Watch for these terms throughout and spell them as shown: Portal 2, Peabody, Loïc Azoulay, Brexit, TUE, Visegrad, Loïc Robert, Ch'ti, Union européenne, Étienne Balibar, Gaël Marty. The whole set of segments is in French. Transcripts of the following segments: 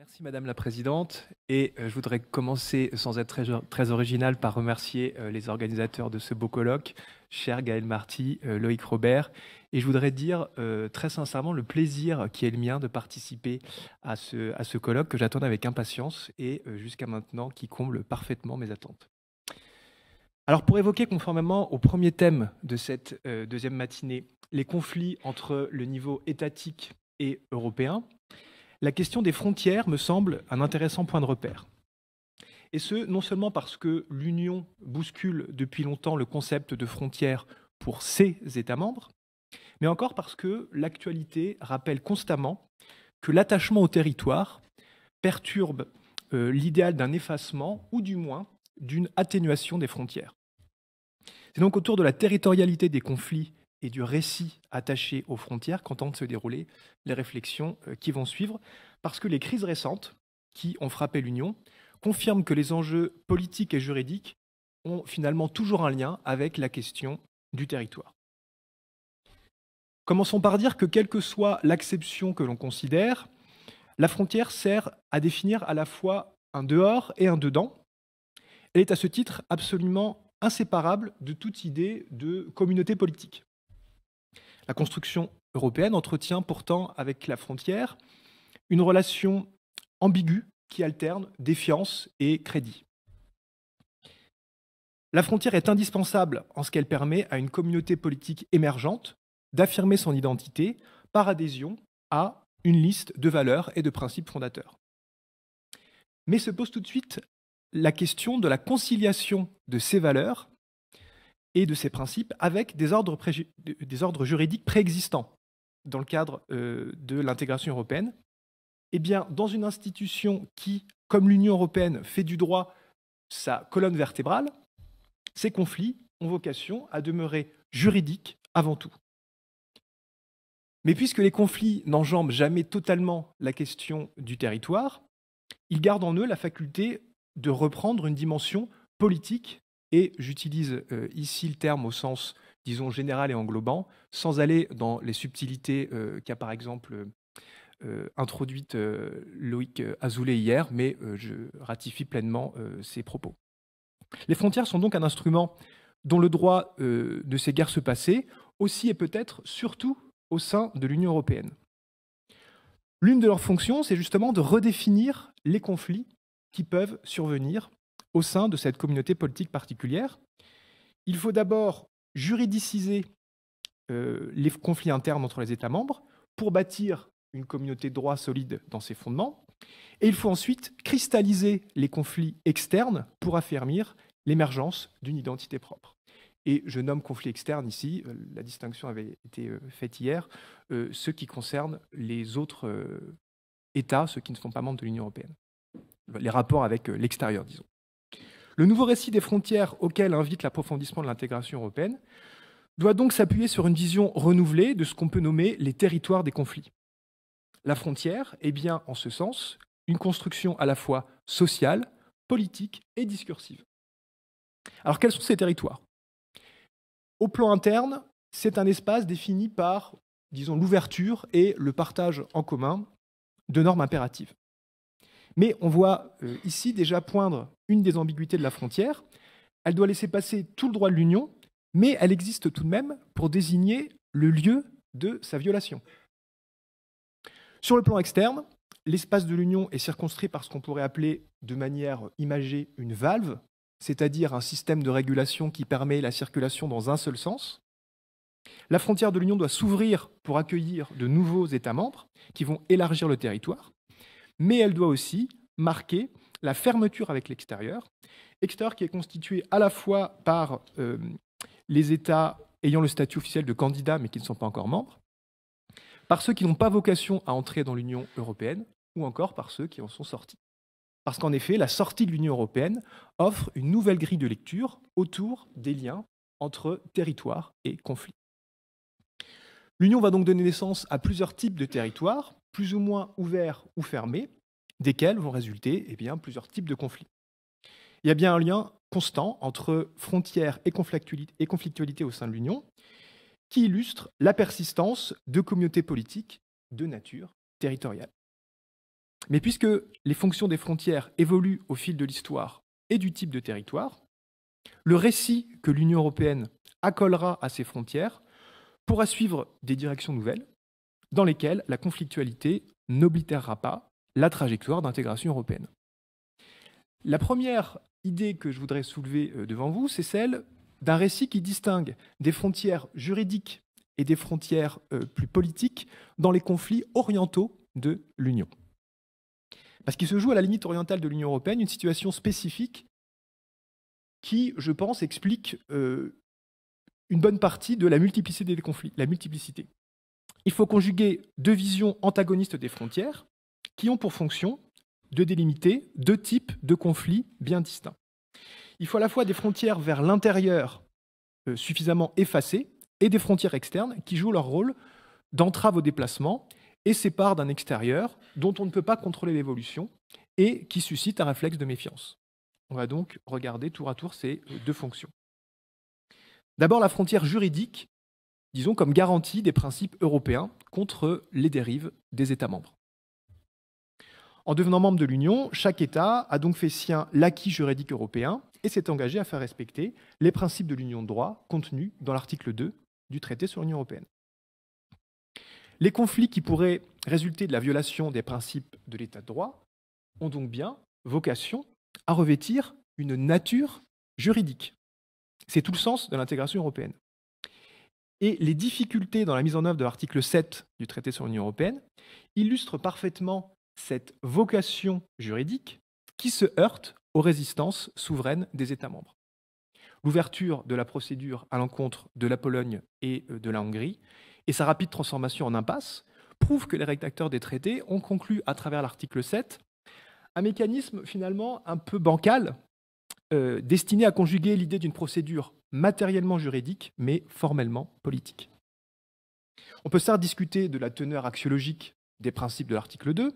Merci Madame la Présidente, et je voudrais commencer, sans être très original, par remercier les organisateurs de ce beau colloque, cher Gaël Marty, Loïc Robert, et je voudrais dire très sincèrement le plaisir qui est le mien de participer à ce colloque que j'attends avec impatience et jusqu'à maintenant qui comble parfaitement mes attentes. Alors pour évoquer, conformément au premier thème de cette deuxième matinée, les conflits entre le niveau étatique et européen, la question des frontières me semble un intéressant point de repère. Et ce, non seulement parce que l'Union bouscule depuis longtemps le concept de frontières pour ses États membres, mais encore parce que l'actualité rappelle constamment que l'attachement au territoire perturbe l'idéal d'un effacement ou du moins d'une atténuation des frontières. C'est donc autour de la territorialité des conflits et du récit attaché aux frontières qu'entendent se dérouler les réflexions qui vont suivre, parce que les crises récentes qui ont frappé l'Union confirment que les enjeux politiques et juridiques ont finalement toujours un lien avec la question du territoire. Commençons par dire que, quelle que soit l'acception que l'on considère, la frontière sert à définir à la fois un dehors et un dedans. Elle est à ce titre absolument inséparable de toute idée de communauté politique. La construction européenne entretient pourtant avec la frontière une relation ambiguë qui alterne défiance et crédit. La frontière est indispensable en ce qu'elle permet à une communauté politique émergente d'affirmer son identité par adhésion à une liste de valeurs et de principes fondateurs. Mais se pose tout de suite la question de la conciliation de ces valeurs et de ces principes avec des ordres juridiques préexistants dans le cadre de l'intégration européenne. Eh bien, dans une institution qui, comme l'Union européenne, fait du droit sa colonne vertébrale, ces conflits ont vocation à demeurer juridiques avant tout. Mais puisque les conflits n'enjambent jamais totalement la question du territoire, ils gardent en eux la faculté de reprendre une dimension politique. Et j'utilise ici le terme au sens, disons, général et englobant, sans aller dans les subtilités qu'a par exemple introduite Loïc Azoulay hier, mais je ratifie pleinement ses propos. Les frontières sont donc un instrument dont le droit ne sait guère se passer, aussi et peut-être surtout au sein de l'Union européenne. L'une de leurs fonctions, c'est justement de redéfinir les conflits qui peuvent survenir au sein de cette communauté politique particulière. Il faut d'abord juridiciser les conflits internes entre les États membres pour bâtir une communauté de droit solide dans ses fondements. Et il faut ensuite cristalliser les conflits externes pour affermir l'émergence d'une identité propre. Et je nomme conflits externes ici, la distinction avait été faite hier, ceux qui concernent les autres États, ceux qui ne sont pas membres de l'Union européenne. Les rapports avec l'extérieur, disons. Le nouveau récit des frontières auquel invite l'approfondissement de l'intégration européenne doit donc s'appuyer sur une vision renouvelée de ce qu'on peut nommer les territoires des conflits. La frontière est bien, en ce sens, une construction à la fois sociale, politique et discursive. Alors quels sont ces territoires? Au plan interne, c'est un espace défini par, disons, l'ouverture et le partage en commun de normes impératives. Mais on voit ici déjà poindre une des ambiguïtés de la frontière. Elle doit laisser passer tout le droit de l'Union, mais elle existe tout de même pour désigner le lieu de sa violation. Sur le plan externe, l'espace de l'Union est circonscrit par ce qu'on pourrait appeler de manière imagée une valve, c'est-à-dire un système de régulation qui permet la circulation dans un seul sens. La frontière de l'Union doit s'ouvrir pour accueillir de nouveaux États membres qui vont élargir le territoire, mais elle doit aussi marquer la fermeture avec l'extérieur, extérieur qui est constitué à la fois par les États ayant le statut officiel de candidats mais qui ne sont pas encore membres, par ceux qui n'ont pas vocation à entrer dans l'Union européenne ou encore par ceux qui en sont sortis. Parce qu'en effet, la sortie de l'Union européenne offre une nouvelle grille de lecture autour des liens entre territoire et conflit. L'Union va donc donner naissance à plusieurs types de territoires, plus ou moins ouverts ou fermés, desquels vont résulter plusieurs types de conflits. Il y a bien un lien constant entre frontières et conflictualité au sein de l'Union qui illustre la persistance de communautés politiques de nature territoriale. Mais puisque les fonctions des frontières évoluent au fil de l'histoire et du type de territoire, le récit que l'Union européenne accolera à ses frontières pourra suivre des directions nouvelles dans lesquelles la conflictualité n'oblitérera pas la trajectoire d'intégration européenne. La première idée que je voudrais soulever devant vous, c'est celle d'un récit qui distingue des frontières juridiques et des frontières plus politiques dans les conflits orientaux de l'Union. Parce qu'il se joue à la limite orientale de l'Union européenne une situation spécifique qui, je pense, explique une bonne partie de la multiplicité des conflits. Il faut conjuguer deux visions antagonistes des frontières qui ont pour fonction de délimiter deux types de conflits bien distincts. Il faut à la fois des frontières vers l'intérieur suffisamment effacées et des frontières externes qui jouent leur rôle d'entrave au déplacement et séparent d'un extérieur dont on ne peut pas contrôler l'évolution et qui suscite un réflexe de méfiance. On va donc regarder tour à tour ces deux fonctions. D'abord, la frontière juridique, disons comme garantie des principes européens contre les dérives des États membres. En devenant membre de l'Union, chaque État a donc fait sien l'acquis juridique européen et s'est engagé à faire respecter les principes de l'Union de droit contenus dans l'article 2 du traité sur l'Union européenne. Les conflits qui pourraient résulter de la violation des principes de l'État de droit ont donc bien vocation à revêtir une nature juridique. C'est tout le sens de l'intégration européenne. Et les difficultés dans la mise en œuvre de l'article 7 du traité sur l'Union européenne illustrent parfaitement cette vocation juridique qui se heurte aux résistances souveraines des États membres. L'ouverture de la procédure à l'encontre de la Pologne et de la Hongrie et sa rapide transformation en impasse prouvent que les rédacteurs des traités ont conclu à travers l'article 7 un mécanisme finalement un peu bancal destiné à conjuguer l'idée d'une procédure matériellement juridique mais formellement politique. On peut certes discuter de la teneur axiologique des principes de l'article 2,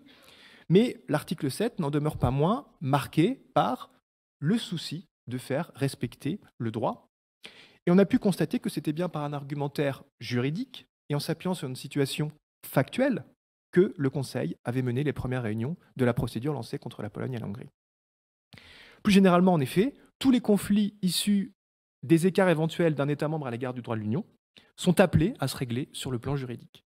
mais l'article 7 n'en demeure pas moins marqué par le souci de faire respecter le droit. Et on a pu constater que c'était bien par un argumentaire juridique et en s'appuyant sur une situation factuelle que le Conseil avait mené les premières réunions de la procédure lancée contre la Pologne et la Hongrie. Plus généralement, en effet, tous les conflits issus des écarts éventuels d'un État membre à l'égard du droit de l'Union sont appelés à se régler sur le plan juridique.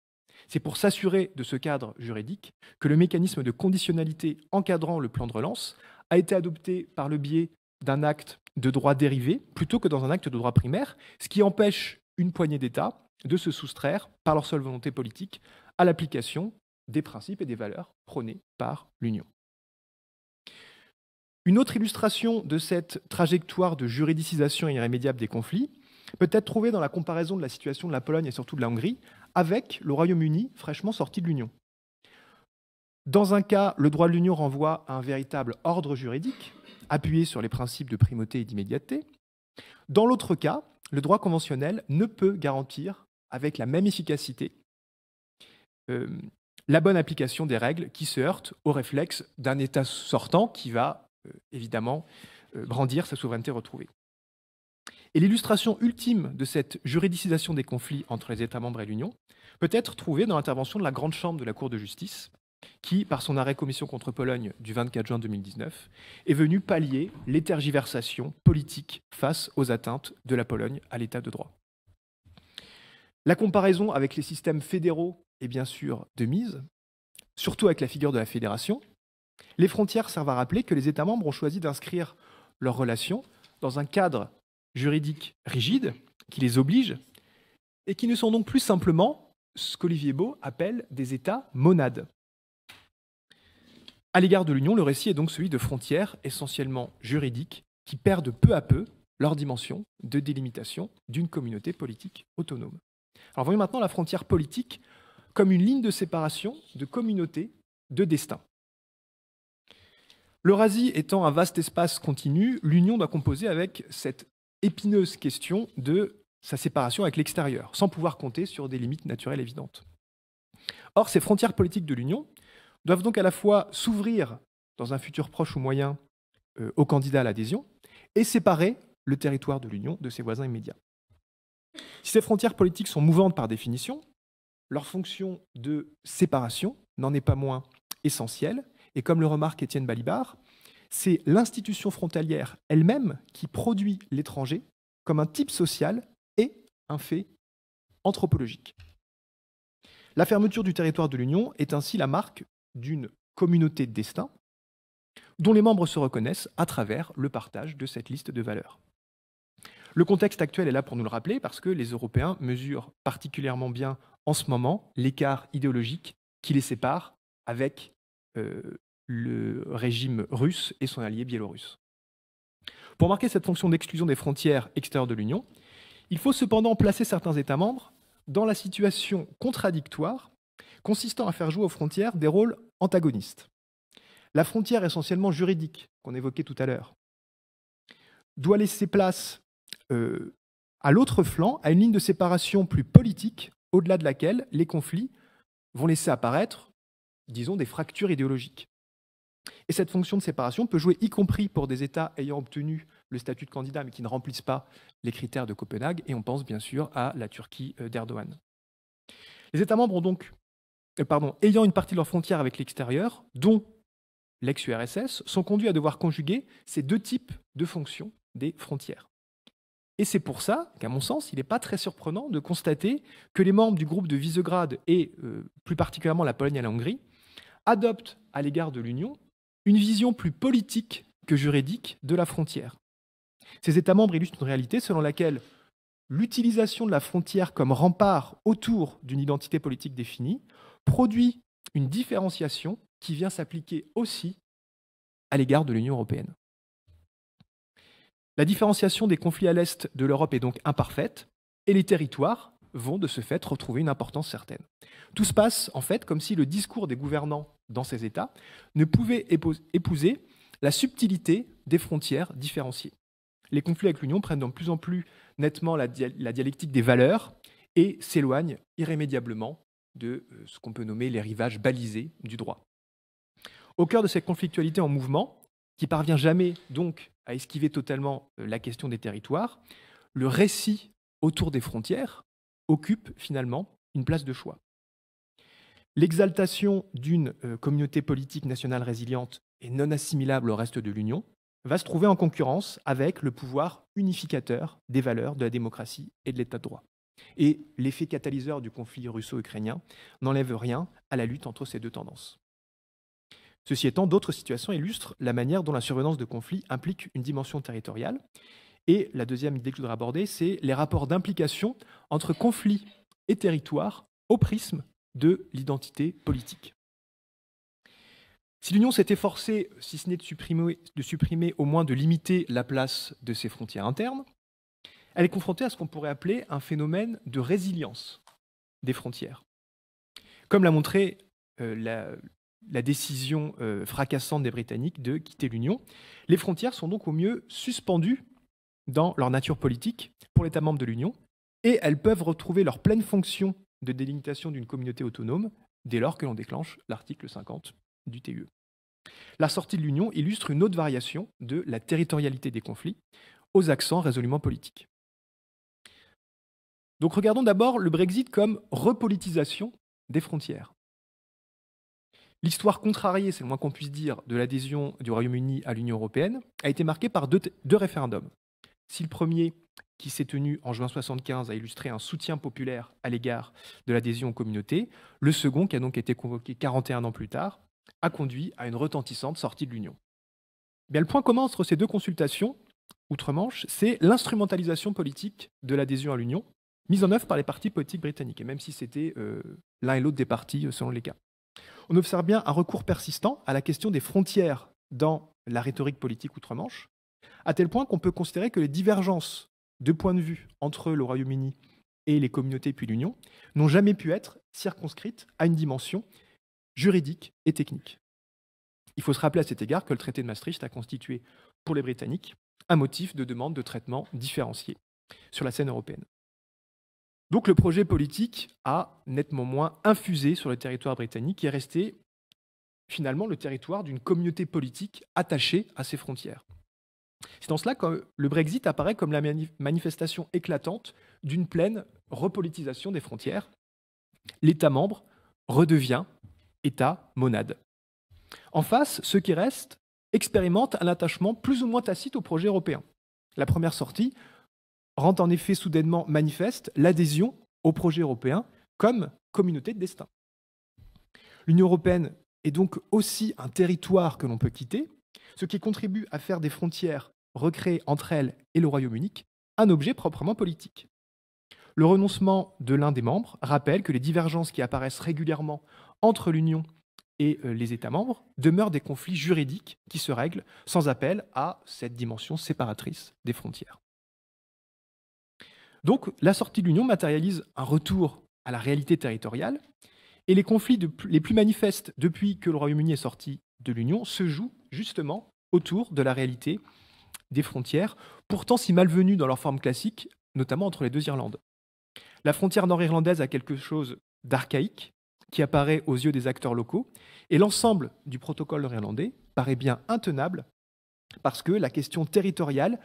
C'est pour s'assurer de ce cadre juridique que le mécanisme de conditionnalité encadrant le plan de relance a été adopté par le biais d'un acte de droit dérivé plutôt que dans un acte de droit primaire, ce qui empêche une poignée d'États de se soustraire par leur seule volonté politique à l'application des principes et des valeurs prônés par l'Union. Une autre illustration de cette trajectoire de juridicisation irrémédiable des conflits peut être trouvée dans la comparaison de la situation de la Pologne et surtout de la Hongrie avec le Royaume-Uni fraîchement sorti de l'Union. Dans un cas, le droit de l'Union renvoie à un véritable ordre juridique, appuyé sur les principes de primauté et d'immédiateté. Dans l'autre cas, le droit conventionnel ne peut garantir, avec la même efficacité, la bonne application des règles qui se heurtent au réflexe d'un État sortant qui va, évidemment, brandir sa souveraineté retrouvée. Et l'illustration ultime de cette juridicisation des conflits entre les États membres et l'Union peut être trouvée dans l'intervention de la Grande Chambre de la Cour de justice, qui, par son arrêt Commission contre Pologne du 24 juin 2019, est venue pallier les tergiversations politiques face aux atteintes de la Pologne à l'État de droit. La comparaison avec les systèmes fédéraux est bien sûr de mise, surtout avec la figure de la fédération. Les frontières servent à rappeler que les États membres ont choisi d'inscrire leurs relations dans un cadre juridiques rigides qui les obligent et qui ne sont donc plus simplement ce qu'Olivier Beau appelle des États monades. À l'égard de l'Union, le récit est donc celui de frontières essentiellement juridiques qui perdent peu à peu leur dimension de délimitation d'une communauté politique autonome. Alors voyons maintenant la frontière politique comme une ligne de séparation de communautés, de destins. L'Eurasie étant un vaste espace continu, l'Union doit composer avec cette épineuse question de sa séparation avec l'extérieur, sans pouvoir compter sur des limites naturelles évidentes. Or, ces frontières politiques de l'Union doivent donc à la fois s'ouvrir dans un futur proche ou moyen aux candidats à l'adhésion et séparer le territoire de l'Union de ses voisins immédiats. Si ces frontières politiques sont mouvantes par définition, leur fonction de séparation n'en est pas moins essentielle Et comme le remarque Étienne Balibar, c'est l'institution frontalière elle-même qui produit l'étranger comme un type social et un fait anthropologique. La fermeture du territoire de l'Union est ainsi la marque d'une communauté de destin dont les membres se reconnaissent à travers le partage de cette liste de valeurs. Le contexte actuel est là pour nous le rappeler parce que les Européens mesurent particulièrement bien en ce moment l'écart idéologique qui les sépare avec le régime russe et son allié biélorusse. Pour marquer cette fonction d'exclusion des frontières extérieures de l'Union, il faut cependant placer certains États membres dans la situation contradictoire consistant à faire jouer aux frontières des rôles antagonistes. La frontière essentiellement juridique, qu'on évoquait tout à l'heure, doit laisser place à l'autre flanc, à une ligne de séparation plus politique, au-delà de laquelle les conflits vont laisser apparaître, disons, des fractures idéologiques. Et cette fonction de séparation peut jouer y compris pour des États ayant obtenu le statut de candidat mais qui ne remplissent pas les critères de Copenhague, et on pense bien sûr à la Turquie d'Erdogan. Les États membres ont donc, ayant une partie de leurs frontières avec l'extérieur, dont l'ex-URSS, sont conduits à devoir conjuguer ces deux types de fonctions des frontières. Et c'est pour ça qu'à mon sens, il n'est pas très surprenant de constater que les membres du groupe de Visegrad et plus particulièrement la Pologne et la Hongrie adoptent à l'égard de l'Union une vision plus politique que juridique de la frontière. Ces États membres illustrent une réalité selon laquelle l'utilisation de la frontière comme rempart autour d'une identité politique définie produit une différenciation qui vient s'appliquer aussi à l'égard de l'Union européenne. La différenciation des conflits à l'est de l'Europe est donc imparfaite, et les territoires vont de ce fait retrouver une importance certaine. Tout se passe en fait comme si le discours des gouvernants dans ces États ne pouvait épouser la subtilité des frontières différenciées. Les conflits avec l'Union prennent de plus en plus nettement la dialectique des valeurs et s'éloignent irrémédiablement de ce qu'on peut nommer les rivages balisés du droit. Au cœur de cette conflictualité en mouvement, qui parvient jamais donc à esquiver totalement la question des territoires, le récit autour des frontières occupe finalement une place de choix. L'exaltation d'une communauté politique nationale résiliente et non assimilable au reste de l'Union va se trouver en concurrence avec le pouvoir unificateur des valeurs de la démocratie et de l'état de droit. Et l'effet catalyseur du conflit russo-ukrainien n'enlève rien à la lutte entre ces deux tendances. Ceci étant, d'autres situations illustrent la manière dont la survenance de conflits implique une dimension territoriale. Et la deuxième idée que je voudrais aborder, c'est les rapports d'implication entre conflits et territoires au prisme de l'identité politique. Si l'Union s'est efforcée, si ce n'est de supprimer, au moins de limiter la place de ses frontières internes, elle est confrontée à ce qu'on pourrait appeler un phénomène de résilience des frontières. Comme l'a montré la décision fracassante des Britanniques de quitter l'Union, les frontières sont donc au mieux suspendues dans leur nature politique pour l'État membre de l'Union, et elles peuvent retrouver leur pleine fonction de délimitation d'une communauté autonome dès lors que l'on déclenche l'article 50 du TUE. La sortie de l'Union illustre une autre variation de la territorialité des conflits, aux accents résolument politiques. Donc regardons d'abord le Brexit comme repolitisation des frontières. L'histoire contrariée, c'est le moins qu'on puisse dire, de l'adhésion du Royaume-Uni à l'Union européenne a été marquée par deux référendums. Si le premier, qui s'est tenu en juin 1975, a illustré un soutien populaire à l'égard de l'adhésion aux communautés, le second, qui a donc été convoqué 41 ans plus tard, a conduit à une retentissante sortie de l'Union. Bien, le point commun entre ces deux consultations, outre-Manche, c'est l'instrumentalisation politique de l'adhésion à l'Union, mise en œuvre par les partis politiques britanniques, et même si c'était l'un et l'autre des partis selon les cas. On observe bien un recours persistant à la question des frontières dans la rhétorique politique outre-Manche, à tel point qu'on peut considérer que les divergences de points de vue entre le Royaume-Uni et les communautés puis l'Union n'ont jamais pu être circonscrites à une dimension juridique et technique. Il faut se rappeler à cet égard que le traité de Maastricht a constitué pour les Britanniques un motif de demande de traitement différencié sur la scène européenne. Donc le projet politique a nettement moins infusé sur le territoire britannique et est resté finalement le territoire d'une communauté politique attachée à ses frontières. C'est en cela que le Brexit apparaît comme la manifestation éclatante d'une pleine repolitisation des frontières. L'État membre redevient État monade. En face, ceux qui restent expérimentent un attachement plus ou moins tacite au projet européen. La première sortie rend en effet soudainement manifeste l'adhésion au projet européen comme communauté de destin. L'Union européenne est donc aussi un territoire que l'on peut quitter, ce qui contribue à faire des frontières recréées entre elle et le Royaume-Uni un objet proprement politique. Le renoncement de l'un des membres rappelle que les divergences qui apparaissent régulièrement entre l'Union et les États membres demeurent des conflits juridiques qui se règlent sans appel à cette dimension séparatrice des frontières. Donc, la sortie de l'Union matérialise un retour à la réalité territoriale et les conflits les plus manifestes depuis que le Royaume-Uni est sorti de l'Union se jouent justement autour de la réalité des frontières, pourtant si malvenues dans leur forme classique, notamment entre les deux Irlandes. La frontière nord-irlandaise a quelque chose d'archaïque qui apparaît aux yeux des acteurs locaux et l'ensemble du protocole nord-irlandais paraît bien intenable parce que la question territoriale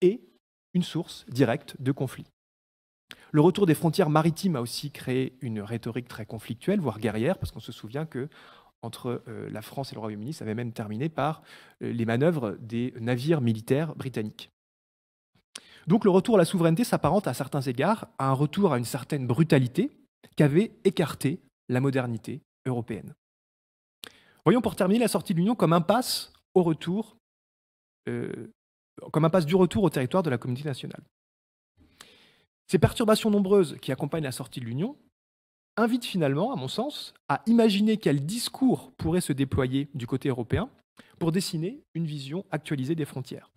est une source directe de conflit. Le retour des frontières maritimes a aussi créé une rhétorique très conflictuelle, voire guerrière, parce qu'on se souvient que entre la France et le Royaume-Uni, ça avait même terminé par les manœuvres des navires militaires britanniques. Donc le retour à la souveraineté s'apparente à certains égards à un retour à une certaine brutalité qu'avait écarté la modernité européenne. Voyons pour terminer la sortie de l'Union comme impasse au retour, comme impasse du retour au territoire de la communauté nationale. Ces perturbations nombreuses qui accompagnent la sortie de l'Union invite finalement, à mon sens, à imaginer quel discours pourrait se déployer du côté européen pour dessiner une vision actualisée des frontières.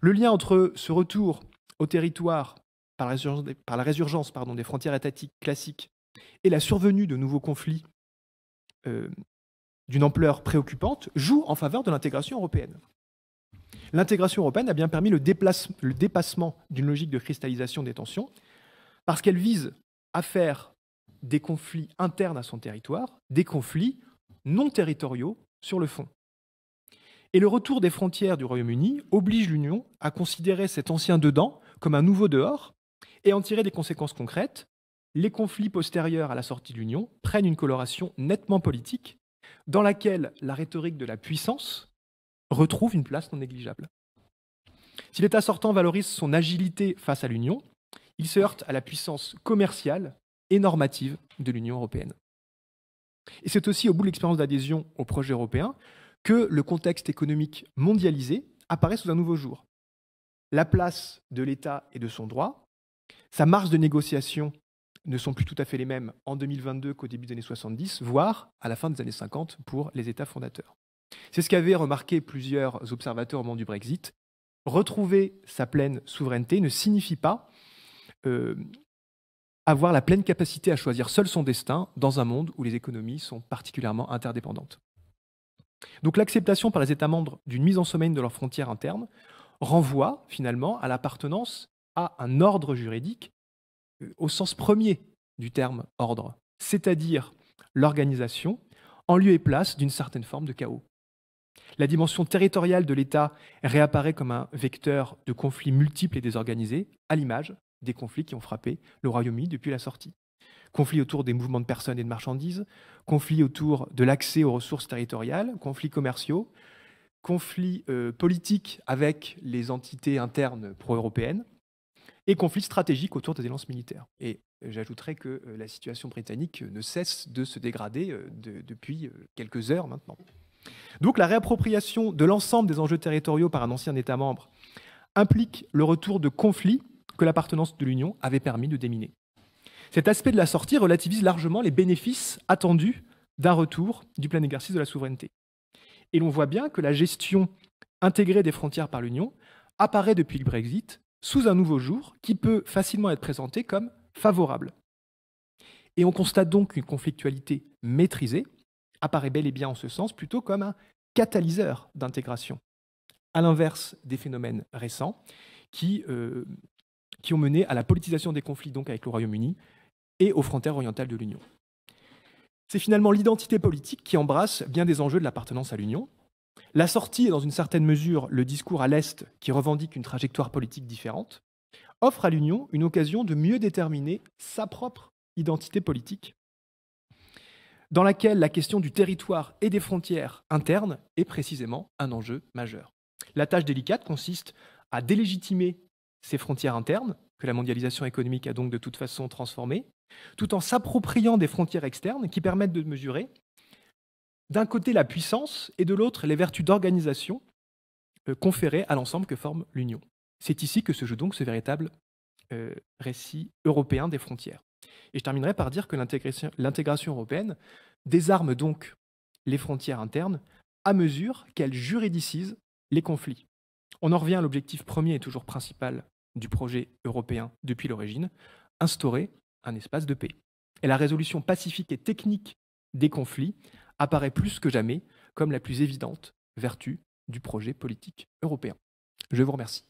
Le lien entre ce retour au territoire par la résurgence des frontières étatiques classiques et la survenue de nouveaux conflits d'une ampleur préoccupante joue en faveur de l'intégration européenne. L'intégration européenne a bien permis le dépassement d'une logique de cristallisation des tensions parce qu'elle vise à faire des conflits internes à son territoire, des conflits non territoriaux sur le fond. Et le retour des frontières du Royaume-Uni oblige l'Union à considérer cet ancien dedans comme un nouveau dehors et en tirer des conséquences concrètes. Les conflits postérieurs à la sortie de l'Union prennent une coloration nettement politique dans laquelle la rhétorique de la puissance retrouve une place non négligeable. Si l'État sortant valorise son agilité face à l'Union, il se heurte à la puissance commerciale et normative de l'Union européenne. Et c'est aussi au bout de l'expérience d'adhésion au projet européen que le contexte économique mondialisé apparaît sous un nouveau jour. La place de l'État et de son droit, sa marge de négociation ne sont plus tout à fait les mêmes en 2022 qu'au début des années 70, voire à la fin des années 50 pour les États fondateurs. C'est ce qu'avaient remarqué plusieurs observateurs au moment du Brexit. Retrouver sa pleine souveraineté ne signifie pas avoir la pleine capacité à choisir seul son destin dans un monde où les économies sont particulièrement interdépendantes. Donc l'acceptation par les États membres d'une mise en sommeil de leurs frontières internes renvoie finalement à l'appartenance à un ordre juridique au sens premier du terme ordre, c'est-à-dire l'organisation en lieu et place d'une certaine forme de chaos. La dimension territoriale de l'État réapparaît comme un vecteur de conflits multiples et désorganisés à l'image des conflits qui ont frappé le Royaume-Uni depuis la sortie. Conflits autour des mouvements de personnes et de marchandises, conflits autour de l'accès aux ressources territoriales, conflits commerciaux, conflits politiques avec les entités internes pro-européennes et conflits stratégiques autour des alliances militaires. Et j'ajouterai que la situation britannique ne cesse de se dégrader depuis quelques heures maintenant. Donc la réappropriation de l'ensemble des enjeux territoriaux par un ancien État membre implique le retour de conflits que l'appartenance de l'Union avait permis de déminer. Cet aspect de la sortie relativise largement les bénéfices attendus d'un retour du plein exercice de la souveraineté. Et l'on voit bien que la gestion intégrée des frontières par l'Union apparaît depuis le Brexit sous un nouveau jour qui peut facilement être présenté comme favorable. Et on constate donc qu'une conflictualité maîtrisée apparaît bel et bien en ce sens plutôt comme un catalyseur d'intégration, à l'inverse des phénomènes récents qui ont mené à la politisation des conflits donc avec le Royaume-Uni et aux frontières orientales de l'Union. C'est finalement l'identité politique qui embrasse bien des enjeux de l'appartenance à l'Union. La sortie est dans une certaine mesure le discours à l'Est qui revendique une trajectoire politique différente, offre à l'Union une occasion de mieux déterminer sa propre identité politique dans laquelle la question du territoire et des frontières internes est précisément un enjeu majeur. La tâche délicate consiste à délégitimer ces frontières internes, que la mondialisation économique a donc de toute façon transformées, tout en s'appropriant des frontières externes qui permettent de mesurer d'un côté la puissance et de l'autre les vertus d'organisation conférées à l'ensemble que forme l'Union. C'est ici que se joue donc ce véritable récit européen des frontières. Et je terminerai par dire que l'intégration européenne désarme donc les frontières internes à mesure qu'elle juridicise les conflits. On en revient à l'objectif premier et toujours principal du projet européen depuis l'origine, instaurer un espace de paix. Et la résolution pacifique et technique des conflits apparaît plus que jamais comme la plus évidente vertu du projet politique européen. Je vous remercie.